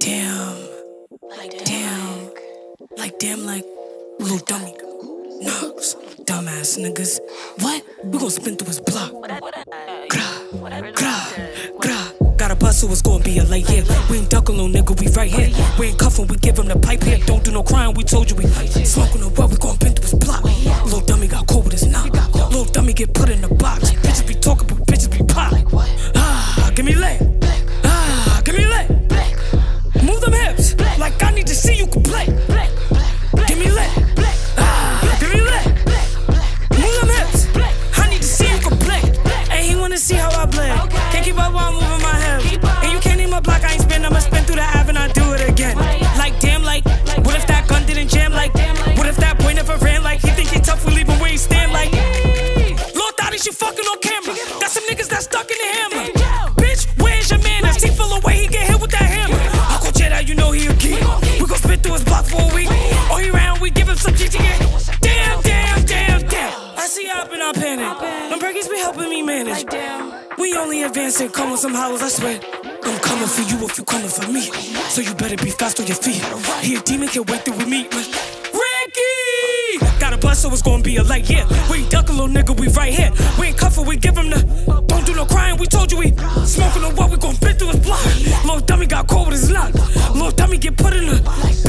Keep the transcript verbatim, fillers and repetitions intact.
Damn. Like damn. Like, like damn, like little dummy knocks. Dumbass niggas. What? We gon' spin through his block. Grah, grah, grah. Got a bus, so it's gon' be a late year. We ain't duckin' little nigga, we right here. We ain't cuffin', we give him the pipe here. Don't do no crime, we told you we smokin' the what, we gon' bend through his block. Lil' dummy got cold with his knock. Lil' dummy get put in the box. Bitches be talkin', but bitches be pop. Ah, give me leg. Ah, give me leg. Move them hips, like I need to see you can play. Give me leg. Ah, give me leg. Move them hips, I need to see you can play. And he wanna see how I play. Can't keep up while I'm moving my head. And you can't name my block, I ain't spin. I'ma spin through the app and I do it again. Like damn, like what if that gun didn't jam? Like what if that boy never ran? Like he think he tough, we leave him where he stand. Like Lord thought he should fucking on camera. That's some niggas that stuck in the hammer. Bitch, where's your man? That's he full away, he get hit with that hammer. Uncle Jedi, you know he a geek. We gon' spit through his block for a week. All he round, we give him some G T A. Damn, damn, damn, damn. I see up and I panic. Them brickies be helping me manage. We only advancing, come with some hollows, I swear. I'm coming for you if you coming for me. So you better be fast on your feet. He a demon, can't wait till we meet. Ricky! Got a bus, so it's gonna be a light, yeah. We ain't duckin' little nigga, we right here. We ain't cuffin', we give him the. Don't do no crying, we told you we smokin' on what, we gon' fit through his block. Lil' dummy got cold with his lock. Lil' dummy get put in the.